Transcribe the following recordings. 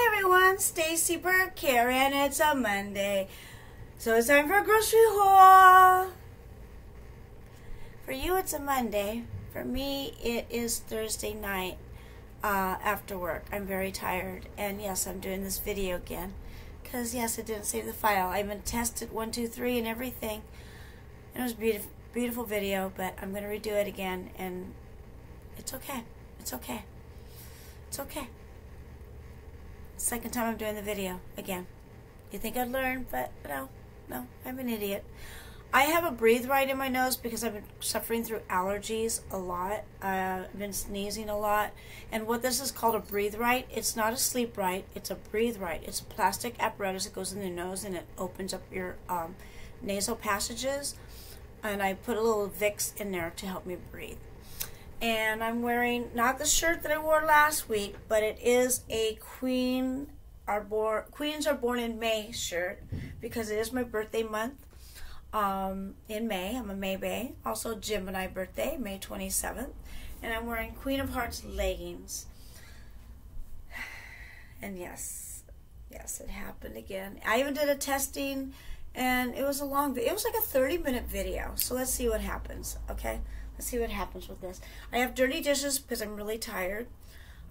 Hi everyone, Stacy Burke here, and it's a Monday, so it's time for a grocery haul. For you, it's a Monday. For me, it is Thursday night after work. I'm very tired, and yes, I'm doing this video again, because yes, I didn't save the file. I even tested 1, 2, 3, and everything. It was a beautiful video, but I'm going to redo it again, and it's okay. It's okay. It's okay. Second time I'm doing the video again. You think I'd learn, but no, I'm an idiot. I have a Breathe Right in my nose because I've been suffering through allergies a lot. I've been sneezing a lot. And what this is called, a Breathe Right. It's not a Sleep Right, it's a Breathe Right. It's a plastic apparatus that goes in the nose and it opens up your nasal passages. And I put a little Vicks in there to help me breathe. And I'm wearing, not the shirt that I wore last week, but it is a Queens Are Born in May shirt, because it is my birthday month in May. I'm a May Bay, also Gemini birthday, May 27th. And I'm wearing Queen of Hearts leggings. And yes, it happened again. I even did a testing, and it was a long video. It was like a 30-minute video, so let's see what happens, okay? Let's see what happens with this. I have dirty dishes because I'm really tired.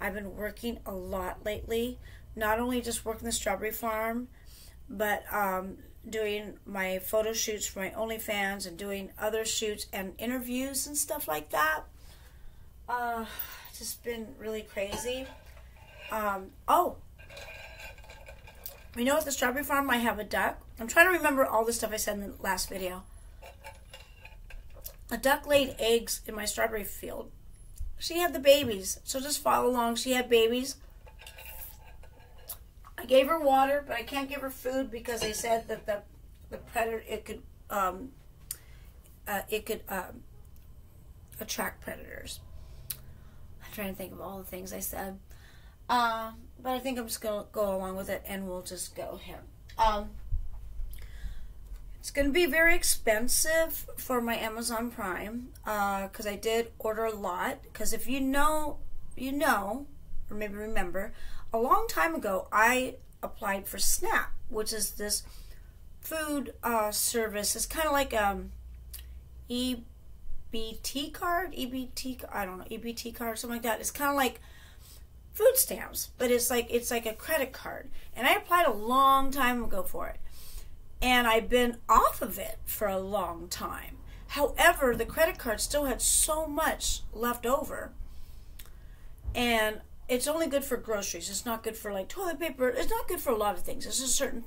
I've been working a lot lately. Not only just working the strawberry farm, but doing my photo shoots for my OnlyFans and doing other shoots and interviews and stuff like that. Just been really crazy. Oh, we know at the strawberry farm I have a duck. I'm trying to remember all the stuff I said in the last video. A duck laid eggs in my strawberry field. She had the babies, so just follow along. She had babies. I gave her water, but I can't give her food because they said that the predator, it could attract predators. I'm trying to think of all the things I said, but I think I'm just gonna go along with it, and we'll just go here. It's going to be very expensive for my Amazon Prime because I did order a lot. Because if you know, you know, or maybe remember, a long time ago I applied for SNAP, which is this food service. It's kind of like EBT card, I don't know, EBT card, something like that. It's kind of like food stamps, but it's like a credit card. And I applied a long time ago for it. And I've been off of it for a long time. However, the credit card still had so much left over. And it's only good for groceries. It's not good for like toilet paper. It's not good for a lot of things. It's just certain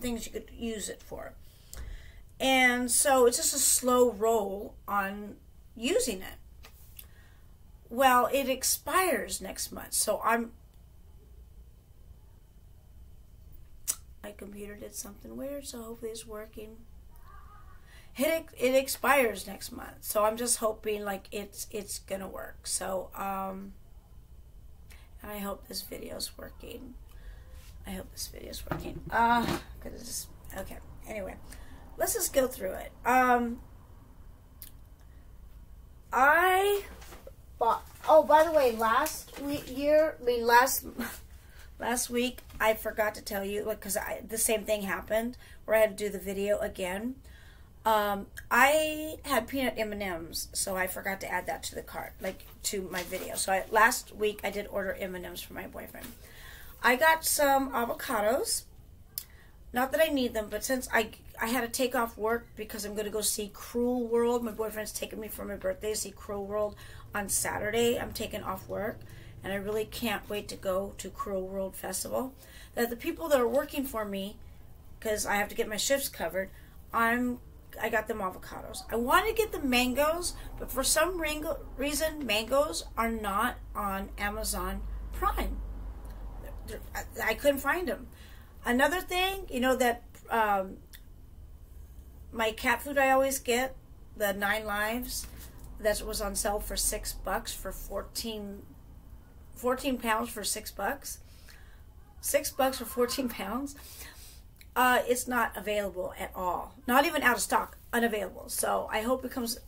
things you could use it for. And so it's just a slow roll on using it. Well, it expires next month. So my computer did something weird, so hopefully it's working. It expires next month, so I'm just hoping like it's gonna work. So and I hope this video's working. I hope this video's working. Because it's okay. Anyway, let's just go through it. I bought. Oh, by the way, last week, I forgot to tell you, because the same thing happened, where I had to do the video again. I had peanut M&Ms, so I forgot to add that to the cart, like, to my video. So last week, I did order M&Ms for my boyfriend. I got some avocados. Not that I need them, but since I had to take off work because I'm going to go see Cruel World. My boyfriend's taking me for my birthday to see Cruel World on Saturday. I'm taking off work. And I really can't wait to go to Cruel World Festival, that the people that are working for me, because I have to get my shifts covered, I got them avocados. I wanted to get the mangoes, but for some reason, mangoes are not on Amazon Prime. I couldn't find them. Another thing, you know that my cat food I always get, the Nine Lives, that was on sale for $6 for 14 pounds for $6. $6 for 14 pounds. It's not available at all. Not even out of stock. Unavailable. So I hope it comes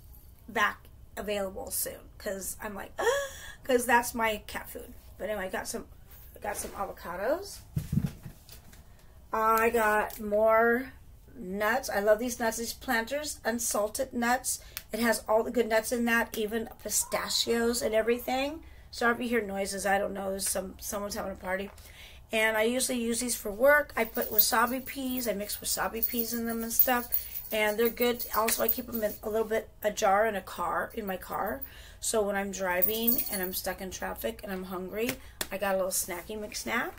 back available soon. Because I'm like, because that's my cat food. But anyway, I got some Got some avocados. I got more nuts. I love these nuts, these Planters, unsalted nuts. It has all the good nuts in that, even pistachios and everything. Sorry if you hear noises, I don't know, there's someone's having a party. And I usually use these for work. I put wasabi peas, I mix wasabi peas in them and stuff. And they're good. Also, I keep them in a little bit, a jar in a car, in my car. So when I'm driving and I'm stuck in traffic and I'm hungry, I got a little snacky McSnap.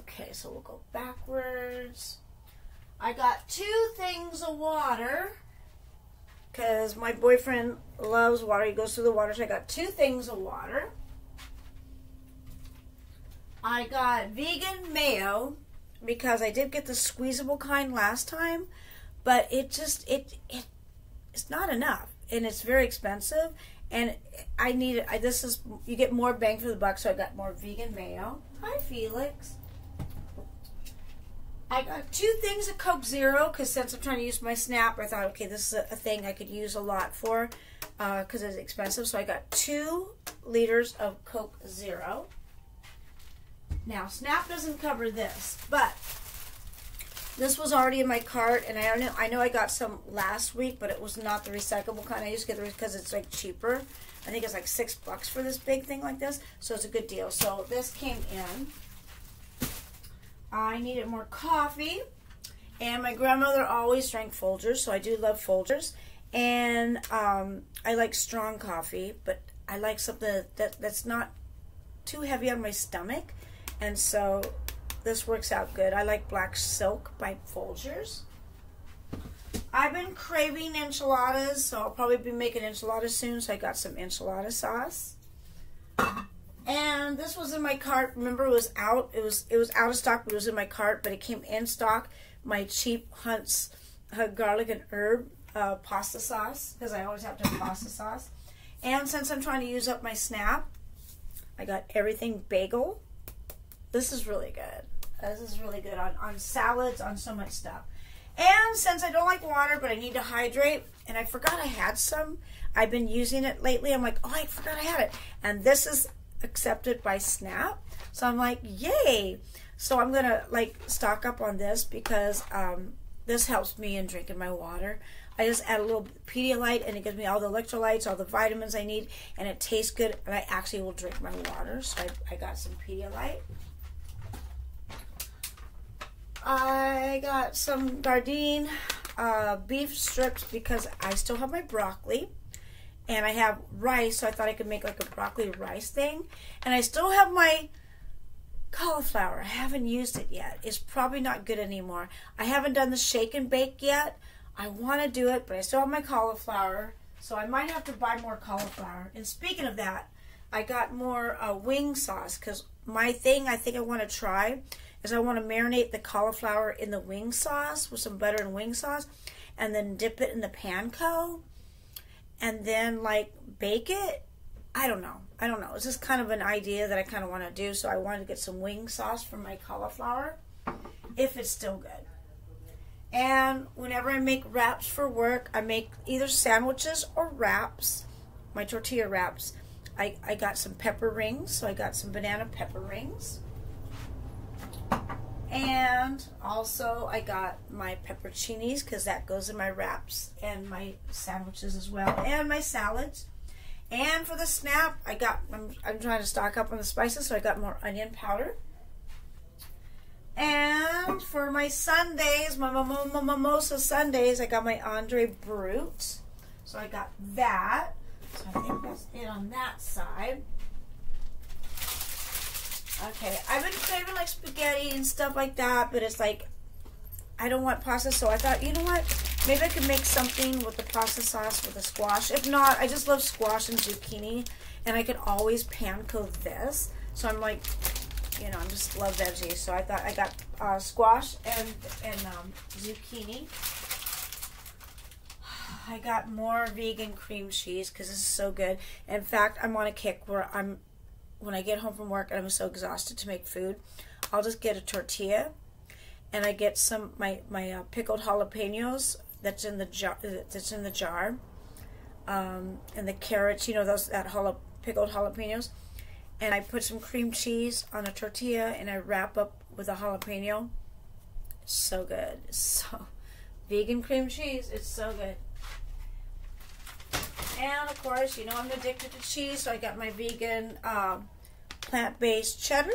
Okay, so we'll go backwards. I got 2 things of water because my boyfriend loves water. He goes through the water, so I got 2 things of water. I got vegan mayo because I did get the squeezable kind last time, but it just, it's not enough, and it's very expensive, and I need it. This is, you get more bang for the buck, so I got more vegan mayo. Hi, Felix. I got 2 things of Coke Zero, because since I'm trying to use my SNAP, I thought, okay, this is a thing I could use a lot for, because it's expensive, so I got 2 liters of Coke Zero. Now, SNAP doesn't cover this, but this was already in my cart, and I know I got some last week, but it was not the recyclable kind. I used to get it because it's like cheaper. I think it's like $6 for this big thing like this, so it's a good deal. So this came in. I needed more coffee, and my grandmother always drank Folgers, so I do love Folgers, and I like strong coffee, but I like something that's not too heavy on my stomach. And so this works out good. I like Black Silk by Folgers. I've been craving enchiladas, so I'll probably be making enchiladas soon, so I got some enchilada sauce. And this was in my cart. Remember, it was out. It was out of stock, but it was in my cart, but it came in stock. My cheap Hunt's garlic and herb pasta sauce, because I always have to have pasta sauce. And since I'm trying to use up my SNAP, I got everything bagel. This is really good. This is really good on salads, on so much stuff. And since I don't like water, but I need to hydrate, and I forgot I had some. I've been using it lately. I'm like, oh, I forgot I had it. And this is accepted by SNAP. So I'm like, yay. So I'm going to like stock up on this because this helps me in drinking my water. I just add a little Pedialyte, and it gives me all the electrolytes, all the vitamins I need, and it tastes good, and I actually will drink my water. So I got some Pedialyte. I got some Gardein beef strips because I still have my broccoli, and I have rice, so I thought I could make like a broccoli rice thing. And I still have my cauliflower. I haven't used it yet. It's probably not good anymore. I haven't done the shake and bake yet. I want to do it, but I still have my cauliflower, so I might have to buy more cauliflower. And speaking of that, I got more wing sauce because my thing I think I want to try is I want to marinate the cauliflower in the wing sauce with some butter and wing sauce, and then dip it in the panko, and then like bake it. I don't know. It's just kind of an idea that I kind of want to do. So I wanted to get some wing sauce for my cauliflower, if it's still good. And whenever I make wraps for work, I make either sandwiches or wraps, my tortilla wraps. I got some pepper rings, so I got some banana pepper rings. And also I got my pepperoncinis because that goes in my wraps and my sandwiches as well, and my salads. And for the SNAP, I'm trying to stock up on the spices, so I got more onion powder. And for my Sundays, my mimosa Sundays, I got my Andre Brut, so I got that. So I think that's it on that side. Okay, I've been craving like spaghetti and stuff like that, but it's like, I don't want pasta, so I thought, you know what, maybe I could make something with the pasta sauce with the squash. If not, I just love squash and zucchini, and I could always panko this. So I'm like, you know, I just love veggies, so I thought I got squash and zucchini. I got more vegan cream cheese because this is so good. In fact, I'm on a kick where I'm, when I get home from work and I'm so exhausted to make food, I'll just get a tortilla, and I get some my pickled jalapenos that's in the jar, and the carrots, you know, those pickled jalapenos, And I put some cream cheese on a tortilla and I wrap up with a jalapeno. So good. So vegan cream cheese, it's so good. And of course, you know I'm addicted to cheese, so I got my vegan plant-based cheddar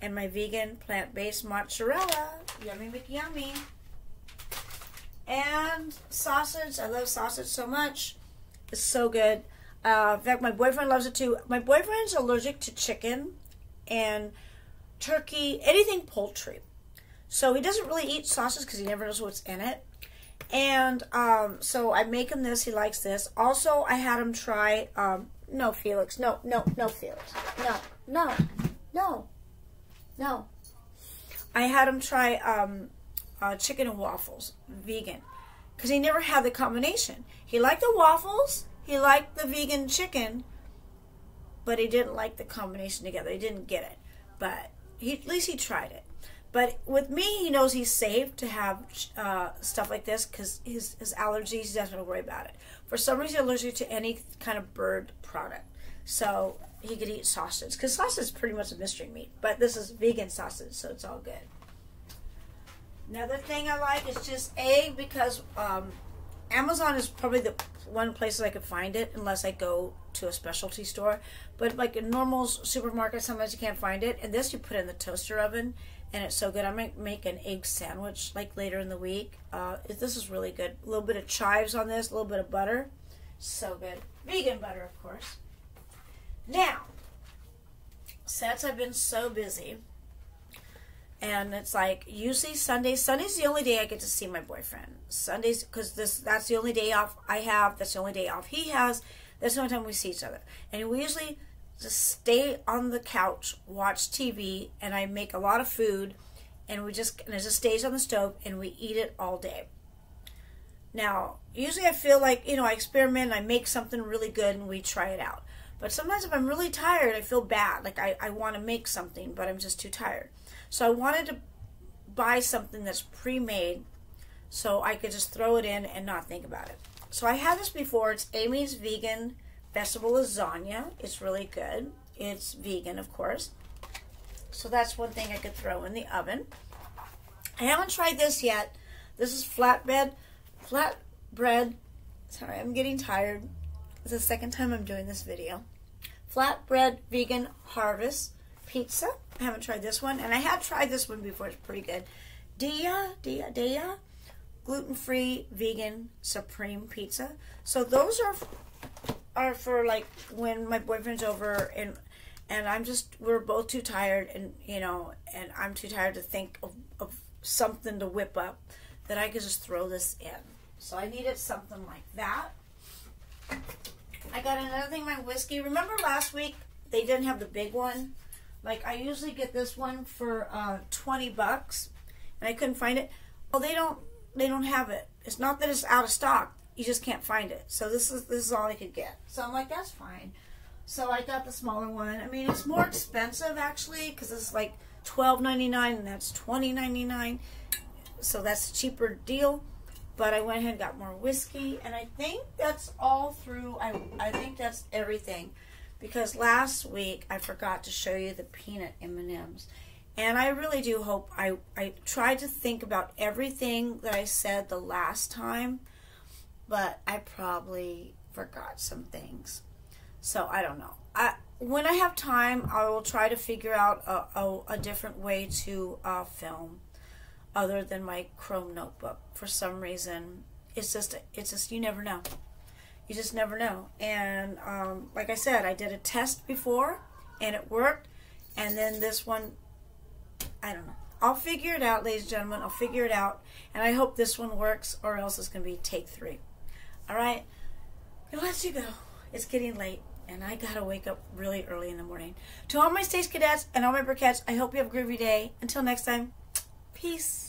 and my vegan plant-based mozzarella. Yummy McYummy. And sausage. I love sausage so much. It's so good. In fact, my boyfriend loves it too. My boyfriend's allergic to chicken and turkey, anything poultry. So he doesn't really eat sausage because he never knows what's in it. And so I make him this. He likes this. Also, I had him try, no, Felix. No, no, no, Felix. No, no, no, no. I had him try chicken and waffles, vegan, because he never had the combination. He liked the waffles. He liked the vegan chicken, but he didn't like the combination together. He didn't get it, but he, at least he tried it. But with me, he knows he's safe to have stuff like this because his allergies, he doesn't worry about it. For some reason, he's allergic to any kind of bird product, so he could eat sausage because sausage is pretty much a mystery meat, but this is vegan sausage, so it's all good. Another thing I like is just egg because Amazon is probably the one place I could find it unless I go to a specialty store. But like a normal supermarket, sometimes you can't find it. And this you put in the toaster oven, and it's so good. I might make an egg sandwich like later in the week. This is really good. A little bit of chives on this, a little bit of butter. So good. Vegan butter, of course. Now, since I've been so busy, and it's like, usually Sunday's the only day I get to see my boyfriend. Sundays, because that's the only day off I have, that's the only day off he has, that's the only time we see each other. And we usually just stay on the couch, watch TV, and I make a lot of food, and it just stays on the stove, and we eat it all day. Now, usually I feel like, you know, I experiment, I make something really good, and we try it out. But sometimes if I'm really tired, I feel bad, like I want to make something, but I'm just too tired. So I wanted to buy something that's pre-made so I could just throw it in and not think about it. So I had this before. It's Amy's Vegan Vegetable Lasagna. It's really good. It's vegan, of course. So that's one thing I could throw in the oven. I haven't tried this yet. This is flatbread. Sorry, I'm getting tired. It's the second time I'm doing this video. Flatbread Vegan Harvest Pizza. I haven't tried this one, and I had tried this one before. It's pretty good. Dia gluten-free vegan supreme pizza. So those are for like when my boyfriend's over and we're both too tired, and you know, and I'm too tired to think of something to whip up that I could just throw this in. So I needed something like that. I got another thing, my whiskey. Remember last week they didn't have the big one. Like, I usually get this one for 20 bucks, and I couldn't find it. Well, they don't have it. It's not that it's out of stock. You just can't find it. So this is all I could get. So I'm like, that's fine. So I got the smaller one. I mean, it's more expensive, actually, because it's like $12.99, and that's $20.99. So that's a cheaper deal. But I went ahead and got more whiskey, and I think that's all through. I think that's everything. Because last week I forgot to show you the peanut M&Ms. And I really do hope I tried to think about everything that I said the last time, but I probably forgot some things. So I don't know. When I have time, I will try to figure out a different way to film other than my Chrome notebook. For some reason, it's just you never know. You just never know. And like I said, I did a test before, and it worked. And then this one, I don't know. I'll figure it out, ladies and gentlemen. I'll figure it out. And I hope this one works, or else it's going to be take 3. All right? I'll let you go. It's getting late, and I got to wake up really early in the morning. To all my Stace-Cadets and all my Burkettes, I hope you have a groovy day. Until next time, peace.